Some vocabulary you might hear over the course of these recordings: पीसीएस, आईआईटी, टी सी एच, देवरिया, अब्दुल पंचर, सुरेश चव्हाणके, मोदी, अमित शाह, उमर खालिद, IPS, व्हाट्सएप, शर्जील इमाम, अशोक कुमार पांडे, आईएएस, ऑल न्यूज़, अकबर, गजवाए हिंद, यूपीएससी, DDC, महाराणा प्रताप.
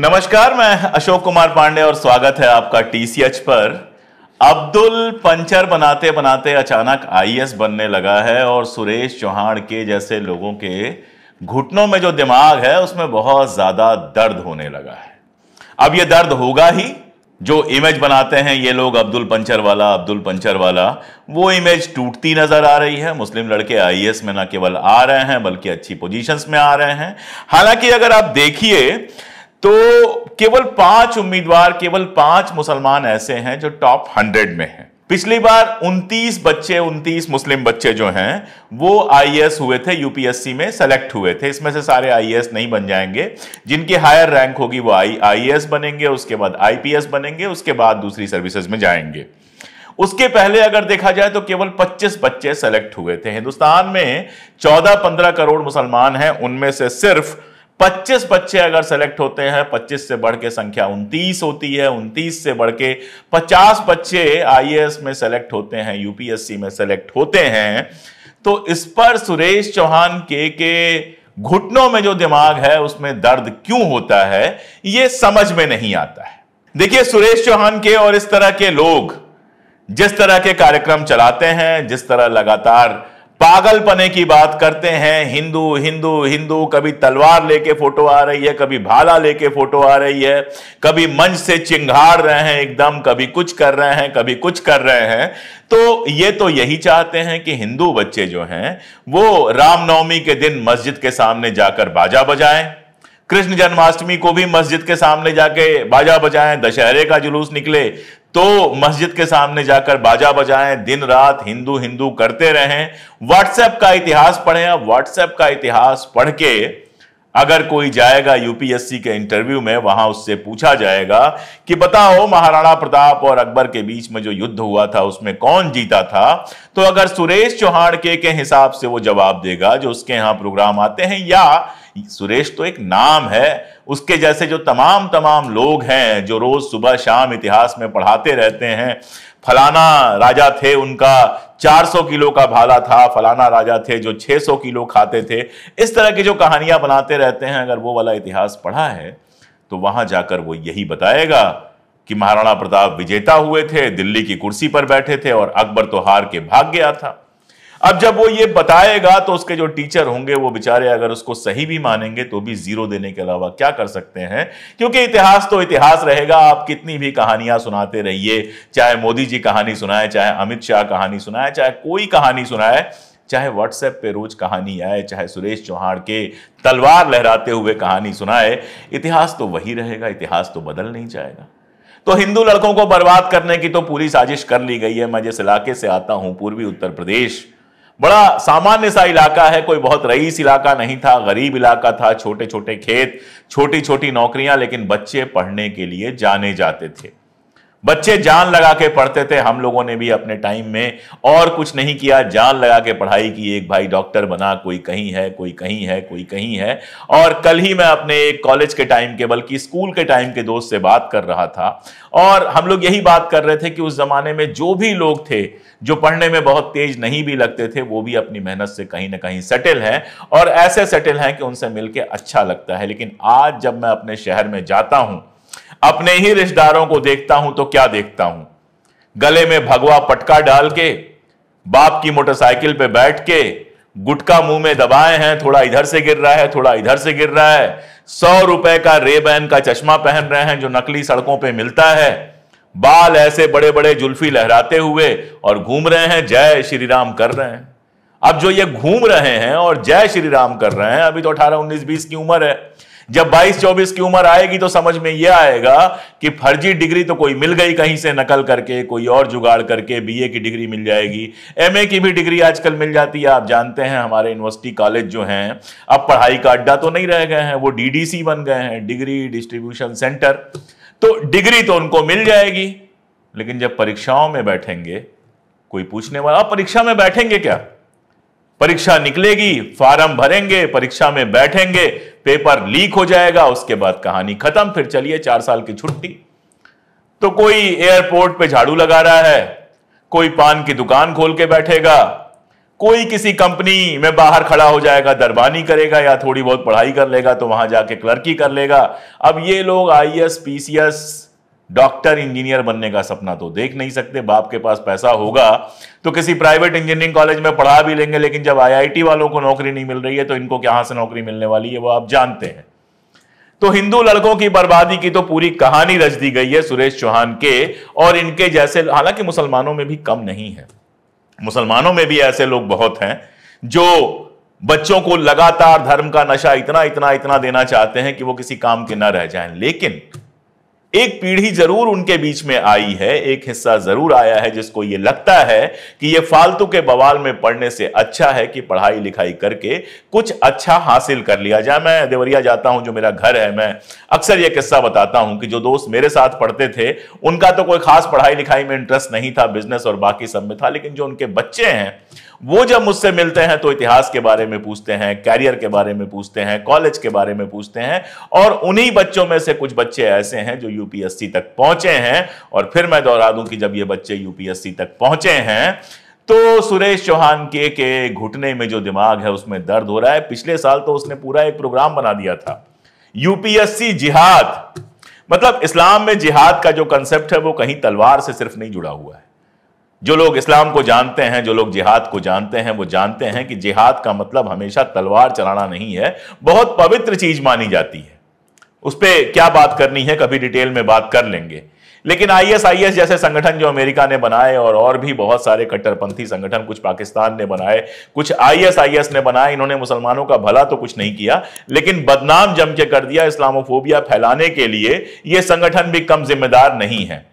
नमस्कार, मैं अशोक कुमार पांडे और स्वागत है आपका TCH पर। अब्दुल पंचर बनाते बनाते अचानक IAS बनने लगा है और सुरेश चव्हाणके जैसे लोगों के घुटनों में जो दिमाग है उसमें बहुत ज्यादा दर्द होने लगा है। अब ये दर्द होगा ही, जो इमेज बनाते हैं ये लोग अब्दुल पंचर वाला वो इमेज टूटती नजर आ रही है। मुस्लिम लड़के IAS में न केवल आ रहे हैं बल्कि अच्छी पोजीशंस में आ रहे हैं। हालांकि अगर आप देखिए तो केवल पांच मुसलमान ऐसे हैं जो टॉप 100 में हैं। पिछली बार 29 मुस्लिम बच्चे जो हैं वो IAS हुए थे, यूपीएससी में सेलेक्ट हुए थे। इसमें से सारे IAS नहीं बन जाएंगे, जिनकी हायर रैंक होगी वो IAS बनेंगे, उसके बाद IPS बनेंगे, उसके बाद दूसरी सर्विसेज में जाएंगे। उसके पहले अगर देखा जाए तो केवल 25 बच्चे सेलेक्ट हुए थे। हिंदुस्तान में 14-15 करोड़ मुसलमान हैं, उनमें से सिर्फ 25 बच्चे अगर सेलेक्ट होते हैं, 25 से बढ़ के संख्या 29 होती है, 29 से बढ़ के 50 बच्चे IAS में सेलेक्ट होते हैं, यूपीएससी में सेलेक्ट होते हैं। तो इस पर सुरेश चव्हाणके के घुटनों में जो दिमाग है उसमें दर्द क्यों होता है ये समझ में नहीं आता है। देखिए, सुरेश चव्हाणके और इस तरह के लोग जिस तरह के कार्यक्रम चलाते हैं, जिस तरह लगातार पागलपने की बात करते हैं, हिंदू हिंदू हिंदू, कभी तलवार लेके फोटो आ रही है, कभी भाला लेके फोटो आ रही है, कभी मंच से चिंगाड़ रहे हैं एकदम, कभी कुछ कर रहे हैं, कभी कुछ कर रहे हैं। तो ये तो यही चाहते हैं कि हिंदू बच्चे जो हैं वो रामनवमी के दिन मस्जिद के सामने जाकर बाजा बजाएं, कृष्ण जन्माष्टमी को भी मस्जिद के सामने जाके बाजा बजाएं, दशहरे का जुलूस निकले तो मस्जिद के सामने जाकर बाजा बजाएं, दिन रात हिंदू हिंदू करते रहें। व्हाट्सएप का इतिहास पढ़ें। अब व्हाट्सएप का इतिहास पढ़ के अगर कोई जाएगा यूपीएससी के इंटरव्यू में, वहां उससे पूछा जाएगा कि बताओ महाराणा प्रताप और अकबर के बीच में जो युद्ध हुआ था उसमें कौन जीता था, तो अगर सुरेश चव्हाणके के हिसाब से वो जवाब देगा जो उसके यहाँ प्रोग्राम आते हैं, या सुरेश तो एक नाम है, उसके जैसे जो तमाम लोग हैं जो रोज सुबह शाम इतिहास में पढ़ाते रहते हैं, फलाना राजा थे उनका 400 किलो का भाला था, फलाना राजा थे जो 600 किलो खाते थे, इस तरह की जो कहानियां बनाते रहते हैं, अगर वो वाला इतिहास पढ़ा है तो वहां जाकर वो यही बताएगा कि महाराणा प्रताप विजेता हुए थे, दिल्ली की कुर्सी पर बैठे थे और अकबर तो हार के भाग गया था। अब जब वो ये बताएगा तो उसके जो टीचर होंगे वो बेचारे अगर उसको सही भी मानेंगे तो भी 0 देने के अलावा क्या कर सकते हैं, क्योंकि इतिहास तो इतिहास रहेगा। आप कितनी भी कहानियां सुनाते रहिए, चाहे मोदी जी कहानी सुनाए, चाहे अमित शाह कहानी सुनाए, चाहे कोई कहानी सुनाए, चाहे व्हाट्सएप पे रोज कहानी आए, चाहे सुरेश चव्हाणके तलवार लहराते हुए कहानी सुनाए, इतिहास तो वही रहेगा, इतिहास तो बदल नहीं जाएगा। तो हिंदू लड़कों को बर्बाद करने की तो पूरी साजिश कर ली गई है। मैं जिस इलाके से आता हूँ, पूर्वी उत्तर प्रदेश, बड़ा सामान्य सा इलाका है, कोई बहुत रईस इलाका नहीं था, गरीब इलाका था, छोटे छोटे खेत, छोटी छोटी नौकरियां, लेकिन बच्चे पढ़ने के लिए जाने जाते थे, बच्चे जान लगा के पढ़ते थे। हम लोगों ने भी अपने टाइम में और कुछ नहीं किया, जान लगा के पढ़ाई की। एक भाई डॉक्टर बना, कोई कहीं है, कोई कहीं है, कोई कहीं है। और कल ही मैं अपने एक कॉलेज के टाइम के, बल्कि स्कूल के टाइम के दोस्त से बात कर रहा था और हम लोग यही बात कर रहे थे कि उस जमाने में जो भी लोग थे जो पढ़ने में बहुत तेज नहीं भी लगते थे, वो भी अपनी मेहनत से कहीं ना कहीं सेटल हैं, और ऐसे सेटल हैं कि उनसे मिलकर अच्छा लगता है। लेकिन आज जब मैं अपने शहर में जाता हूं, अपने ही रिश्तेदारों को देखता हूं, तो क्या देखता हूं? गले में भगवा पटका डाल के, बाप की मोटरसाइकिल पे बैठ के, गुटखा मुंह में दबाए हैं, थोड़ा इधर से गिर रहा है, थोड़ा इधर से गिर रहा है, 100 रुपए का रेबैन का चश्मा पहन रहे हैं जो नकली सड़कों पे मिलता है, बाल ऐसे बड़े बड़े जुल्फी लहराते हुए, और घूम रहे हैं, जय श्री राम कर रहे हैं। अब जो ये घूम रहे हैं और जय श्री राम कर रहे हैं, अभी तो 18, 19, 20 की उम्र है। जब 22, 24 की उम्र आएगी तो समझ में यह आएगा कि फर्जी डिग्री तो कोई मिल गई कहीं से नकल करके, कोई और जुगाड़ करके। बीए की डिग्री मिल जाएगी, एमए की भी डिग्री आजकल मिल जाती है। आप जानते हैं हमारे यूनिवर्सिटी कॉलेज जो हैं अब पढ़ाई का अड्डा तो नहीं रह गए हैं, वो DDC बन गए हैं, डिग्री डिस्ट्रीब्यूशन सेंटर। तो डिग्री तो उनको मिल जाएगी, लेकिन जब परीक्षाओं में बैठेंगे, कोई पूछने वाला, आप परीक्षा में बैठेंगे क्या? परीक्षा निकलेगी, फार्म भरेंगे, परीक्षा में बैठेंगे, पेपर लीक हो जाएगा, उसके बाद कहानी खत्म, फिर चलिए 4 साल की छुट्टी। तो कोई एयरपोर्ट पे झाड़ू लगा रहा है, कोई पान की दुकान खोल के बैठेगा, कोई किसी कंपनी में बाहर खड़ा हो जाएगा, दरबानी करेगा या थोड़ी बहुत पढ़ाई कर लेगा तो वहां जाके क्लर्की कर लेगा। अब ये लोग आईएएस, पीसीएस, डॉक्टर, इंजीनियर बनने का सपना तो देख नहीं सकते। बाप के पास पैसा होगा तो किसी प्राइवेट इंजीनियरिंग कॉलेज में पढ़ा भी लेंगे, लेकिन जब आईआईटी वालों को नौकरी नहीं मिल रही है तो इनको कहां से नौकरी मिलने वाली है, वो आप जानते हैं। तो हिंदू लड़कों की बर्बादी की तो पूरी कहानी रच दी गई है सुरेश चव्हाणके और इनके जैसे। हालांकि मुसलमानों में भी कम नहीं है, मुसलमानों में भी ऐसे लोग बहुत हैं जो बच्चों को लगातार धर्म का नशा इतना इतना इतना देना चाहते हैं कि वो किसी काम के ना रह जाएं। लेकिन एक पीढ़ी जरूर उनके बीच में आई है, एक हिस्सा जरूर आया है जिसको ये लगता है कि ये फालतू के बवाल में पढ़ने से अच्छा है कि पढ़ाई लिखाई करके कुछ अच्छा हासिल कर लिया जाए। मैं देवरिया जाता हूं, जो मेरा घर है, मैं अक्सर ये किस्सा बताता हूं कि जो दोस्त मेरे साथ पढ़ते थे उनका तो कोई खास पढ़ाई लिखाई में इंटरेस्ट नहीं था, बिजनेस और बाकी सब में था, लेकिन जो उनके बच्चे हैं वो जब मुझसे मिलते हैं तो इतिहास के बारे में पूछते हैं, कैरियर के बारे में पूछते हैं, कॉलेज के बारे में पूछते हैं। और उन्हीं बच्चों में से कुछ बच्चे ऐसे हैं जो यूपीएससी तक पहुंचे हैं। और फिर मैं दोहरा दूं कि जब ये बच्चे यूपीएससी तक पहुंचे हैं तो सुरेश चव्हाणके के घुटने में जो दिमाग है उसमें दर्द हो रहा है। पिछले साल तो उसने पूरा एक प्रोग्राम बना दिया था, यूपीएससी जिहाद। मतलब इस्लाम में जिहाद का जो कंसेप्ट है वो कहीं तलवार से सिर्फ नहीं जुड़ा हुआ है। जो लोग इस्लाम को जानते हैं, जो लोग जिहाद को जानते हैं, वो जानते हैं कि जिहाद का मतलब हमेशा तलवार चलाना नहीं है, बहुत पवित्र चीज मानी जाती है। उस पर क्या बात करनी है कभी डिटेल में बात कर लेंगे। लेकिन आईएस जैसे संगठन जो अमेरिका ने बनाए और भी बहुत सारे कट्टरपंथी संगठन, कुछ पाकिस्तान ने बनाए, कुछ आईएस ने बनाए, इन्होंने मुसलमानों का भला तो कुछ नहीं किया लेकिन बदनाम जम के कर दिया। इस्लामोफोबिया फैलाने के लिए ये संगठन भी कम जिम्मेदार नहीं है,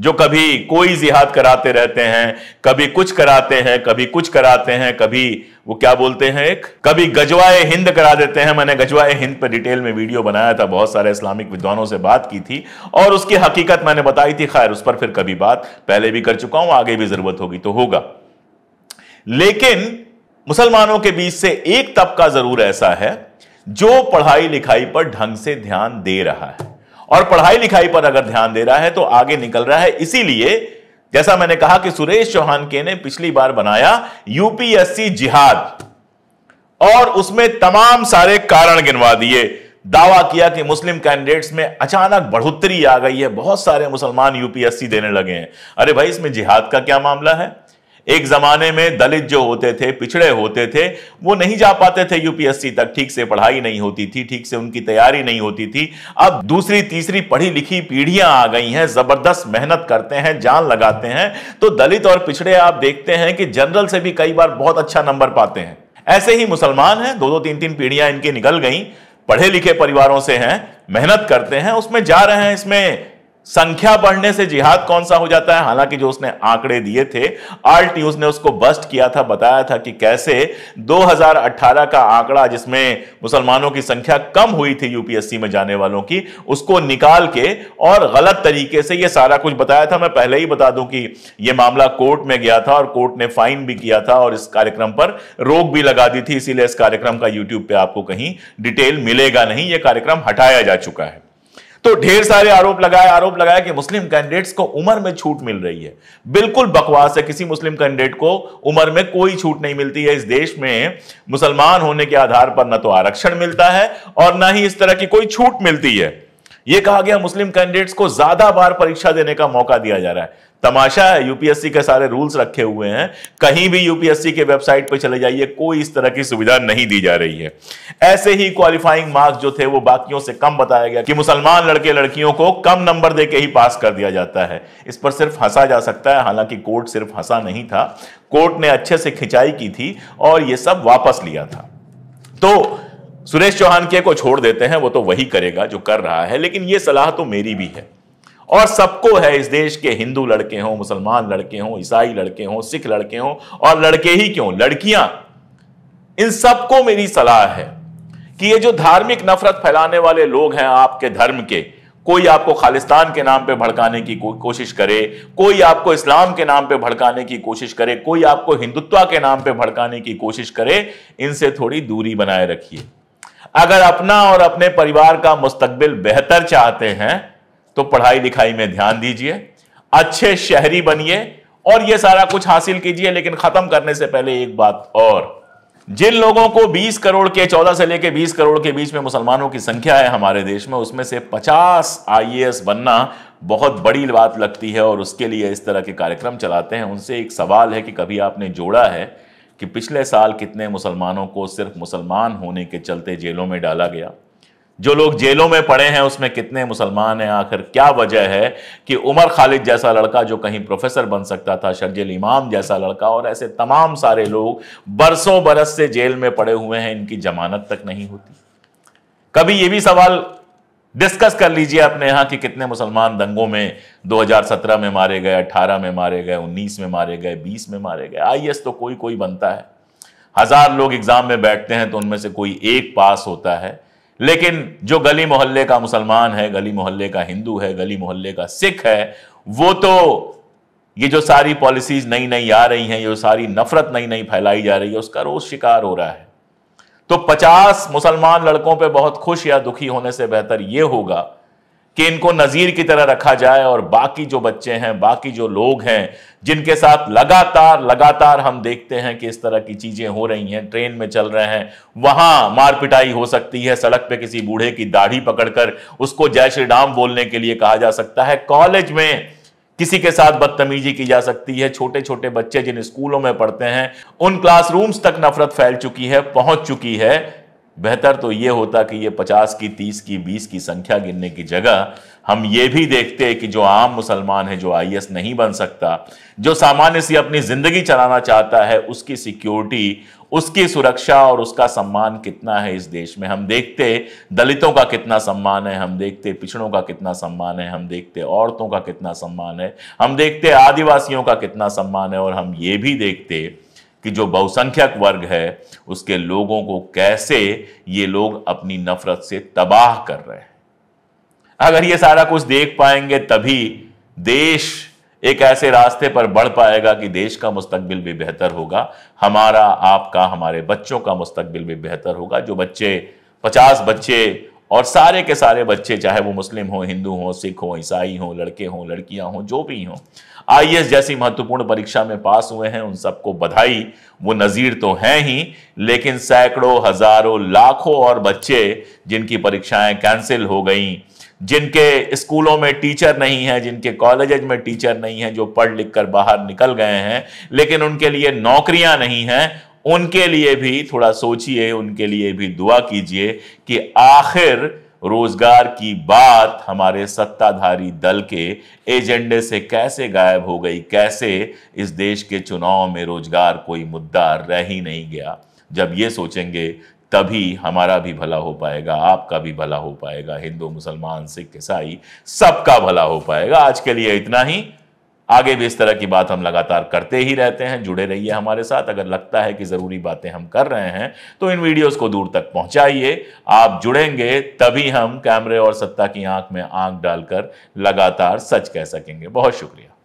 जो कभी कोई जिहाद कराते रहते हैं, कभी कुछ कराते हैं, कभी कुछ कराते हैं, कभी वो क्या बोलते हैं एक, कभी गजवाए हिंद करा देते हैं। मैंने गजवाए हिंद पर डिटेल में वीडियो बनाया था, बहुत सारे इस्लामिक विद्वानों से बात की थी और उसकी हकीकत मैंने बताई थी। खैर, उस पर फिर कभी बात पहले भी कर चुका हूं, आगे भी जरूरत होगी तो होगा। लेकिन मुसलमानों के बीच से एक तबका जरूर ऐसा है जो पढ़ाई लिखाई पर ढंग से ध्यान दे रहा है, और पढ़ाई लिखाई पर अगर ध्यान दे रहा है तो आगे निकल रहा है। इसीलिए जैसा मैंने कहा कि सुरेश चव्हाणके ने पिछली बार बनाया यूपीएससी जिहाद और उसमें तमाम सारे कारण गिनवा दिए। दावा किया कि मुस्लिम कैंडिडेट्स में अचानक बढ़ोतरी आ गई है, बहुत सारे मुसलमान यूपीएससी देने लगे हैं। अरे भाई, इसमें जिहाद का क्या मामला है? एक जमाने में दलित जो होते थे, पिछड़े होते थे, वो नहीं जा पाते थे यूपीएससी तक, ठीक से पढ़ाई नहीं होती थी, ठीक से उनकी तैयारी नहीं होती थी। अब दूसरी तीसरी पढ़ी लिखी पीढ़ियां आ गई हैं, जबरदस्त मेहनत करते हैं, जान लगाते हैं। तो दलित और पिछड़े आप देखते हैं कि जनरल से भी कई बार बहुत अच्छा नंबर पाते हैं। ऐसे ही मुसलमान हैं, दो दो तीन तीन पीढ़ियां इनकी निकल गई, पढ़े लिखे परिवारों से हैं, मेहनत करते हैं, उसमें जा रहे हैं। इसमें संख्या बढ़ने से जिहाद कौन सा हो जाता है? हालांकि जो उसने आंकड़े दिए थे, ऑल न्यूज़ ने उसको बस्ट किया था, बताया था कि कैसे 2018 का आंकड़ा जिसमें मुसलमानों की संख्या कम हुई थी यूपीएससी में जाने वालों की, उसको निकाल के और गलत तरीके से ये सारा कुछ बताया था। मैं पहले ही बता दूं कि ये मामला कोर्ट में गया था और कोर्ट ने फाइन भी किया था और इस कार्यक्रम पर रोक भी लगा दी थी, इसीलिए इस कार्यक्रम का यूट्यूब पर आपको कहीं डिटेल मिलेगा नहीं, यह कार्यक्रम हटाया जा चुका है। तो ढेर सारे आरोप लगाए कि मुस्लिम कैंडिडेट्स को उम्र में छूट मिल रही है। बिल्कुल बकवास है, किसी मुस्लिम कैंडिडेट को उम्र में कोई छूट नहीं मिलती है। इस देश में मुसलमान होने के आधार पर न तो आरक्षण मिलता है और ना ही इस तरह की कोई छूट मिलती है। यह कहा गया मुस्लिम कैंडिडेट्स को ज्यादा बार परीक्षा देने का मौका दिया जा रहा है। तमाशा है, यूपीएससी के सारे रूल्स रखे हुए हैं, कहीं भी यूपीएससी के वेबसाइट पर चले जाइए, कोई इस तरह की सुविधा नहीं दी जा रही है। ऐसे ही क्वालिफाइंग मार्क्स जो थे वो बाकियों से कम बताया गया कि मुसलमान लड़के लड़कियों को कम नंबर देके ही पास कर दिया जाता है। इस पर सिर्फ हंसा जा सकता है, हालांकि कोर्ट सिर्फ हंसा नहीं था, कोर्ट ने अच्छे से खिंचाई की थी और ये सब वापस लिया था। तो सुरेश चव्हाणके को छोड़ देते हैं, वो तो वही करेगा जो कर रहा है। लेकिन ये सलाह तो मेरी भी है और सबको है, इस देश के हिंदू लड़के हों, मुसलमान लड़के हों, ईसाई लड़के हों, सिख लड़के हों, और लड़के ही क्यों, लड़कियां, इन सबको मेरी सलाह है कि ये जो धार्मिक नफरत फैलाने वाले लोग हैं आपके धर्म के, कोई आपको खालिस्तान के नाम पे भड़काने की कोशिश करे, कोई आपको इस्लाम के नाम पे भड़काने की कोशिश करे, कोई आपको हिंदुत्व के नाम पे भड़काने की कोशिश करे, इनसे थोड़ी दूरी बनाए रखिए। अगर अपना और अपने परिवार का मुस्तकबिल बेहतर चाहते हैं तो पढ़ाई लिखाई में ध्यान दीजिए, अच्छे शहरी बनिए और ये सारा कुछ हासिल कीजिए। लेकिन खत्म करने से पहले एक बात और, जिन लोगों को 20 करोड़ के 14 से लेकर 20 करोड़ के बीच में मुसलमानों की संख्या है हमारे देश में, उसमें से 50 आईएएस बनना बहुत बड़ी बात लगती है और उसके लिए इस तरह के कार्यक्रम चलाते हैं। उनसे एक सवाल है कि कभी आपने जोड़ा है कि पिछले साल कितने मुसलमानों को सिर्फ मुसलमान होने के चलते जेलों में डाला गया? जो लोग जेलों में पड़े हैं उसमें कितने मुसलमान हैं? आखिर क्या वजह है कि उमर खालिद जैसा लड़का जो कहीं प्रोफेसर बन सकता था, शर्जील इमाम जैसा लड़का और ऐसे तमाम सारे लोग बरसों बरस से जेल में पड़े हुए हैं, इनकी जमानत तक नहीं होती? कभी ये भी सवाल डिस्कस कर लीजिए अपने यहाँ कि कितने मुसलमान दंगों में 2017 में मारे गए, 18 में मारे गए, 19 में मारे गए, 20 में मारे गए। आईएएस तो कोई कोई बनता है, 1000 लोग एग्जाम में बैठते हैं तो उनमें से कोई एक पास होता है, लेकिन जो गली मोहल्ले का मुसलमान है, गली मोहल्ले का हिंदू है, गली मोहल्ले का सिख है, वो तो ये जो सारी पॉलिसीज नई नई आ रही हैं, ये सारी नफरत नई नई फैलाई जा रही है, उसका रोज शिकार हो रहा है। तो 50 मुसलमान लड़कों पे बहुत खुश या दुखी होने से बेहतर ये होगा कि इनको नज़ीर की तरह रखा जाए और बाकी जो बच्चे हैं, बाकी जो लोग हैं जिनके साथ लगातार हम देखते हैं कि इस तरह की चीज़ें हो रही हैं, ट्रेन में चल रहे हैं वहाँ मार पिटाई हो सकती है, सड़क पे किसी बूढ़े की दाढ़ी पकड़कर उसको जय श्री राम बोलने के लिए कहा जा सकता है, कॉलेज में किसी के साथ बदतमीजी की जा सकती है, छोटे छोटे बच्चे जिन स्कूलों में पढ़ते हैं उन क्लासरूम्स तक नफरत फैल चुकी है, पहुँच चुकी है। बेहतर तो ये होता कि ये 50 की, 30 की, 20 की संख्या गिनने की जगह हम ये भी देखते कि जो आम मुसलमान है, जो आईएएस नहीं बन सकता, जो सामान्य से अपनी जिंदगी चलाना चाहता है, उसकी सिक्योरिटी, उसकी सुरक्षा और उसका सम्मान कितना है इस देश में। हम देखते दलितों का कितना सम्मान है, हम देखते पिछड़ों का कितना सम्मान है, हम देखते औरतों का कितना सम्मान है, हम देखते आदिवासियों का कितना सम्मान है, और हम ये भी देखते कि जो बहुसंख्यक वर्ग है उसके लोगों को कैसे ये लोग अपनी नफरत से तबाह कर रहे हैं। अगर ये सारा कुछ देख पाएंगे तभी देश एक ऐसे रास्ते पर बढ़ पाएगा कि देश का मुस्तकबिल भी बेहतर होगा, हमारा, आपका, हमारे बच्चों का मुस्तकबिल भी बेहतर होगा। जो बच्चे 50 बच्चे और सारे के सारे बच्चे, चाहे वो मुस्लिम हो, हिंदू हो, सिख हो, ईसाई हो, लड़के हों, लड़कियां हों, जो भी हों, आईएएस जैसी महत्वपूर्ण परीक्षा में पास हुए हैं, उन सबको बधाई। वो नज़ीर तो हैं ही, लेकिन सैकड़ों, हजारों, लाखों और बच्चे जिनकी परीक्षाएं कैंसिल हो गईं, जिनके स्कूलों में टीचर नहीं है, जिनके कॉलेजेज में टीचर नहीं है, जो पढ़ लिख कर बाहर निकल गए हैं लेकिन उनके लिए नौकरियां नहीं हैं, उनके लिए भी थोड़ा सोचिए, उनके लिए भी दुआ कीजिए कि आखिर रोजगार की बात हमारे सत्ताधारी दल के एजेंडे से कैसे गायब हो गई, कैसे इस देश के चुनाव में रोजगार कोई मुद्दा रह ही नहीं गया। जब ये सोचेंगे तभी हमारा भी भला हो पाएगा, आपका भी भला हो पाएगा, हिंदू, मुसलमान, सिख, ईसाई, सबका भला हो पाएगा। आज के लिए इतना ही। आगे भी इस तरह की बात हम लगातार करते ही रहते हैं, जुड़े रहिए हमारे साथ। अगर लगता है कि ज़रूरी बातें हम कर रहे हैं तो इन वीडियोस को दूर तक पहुंचाइए। आप जुड़ेंगे तभी हम कैमरे और सत्ता की आंख में आंख डालकर लगातार सच कह सकेंगे। बहुत शुक्रिया।